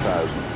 $5,000.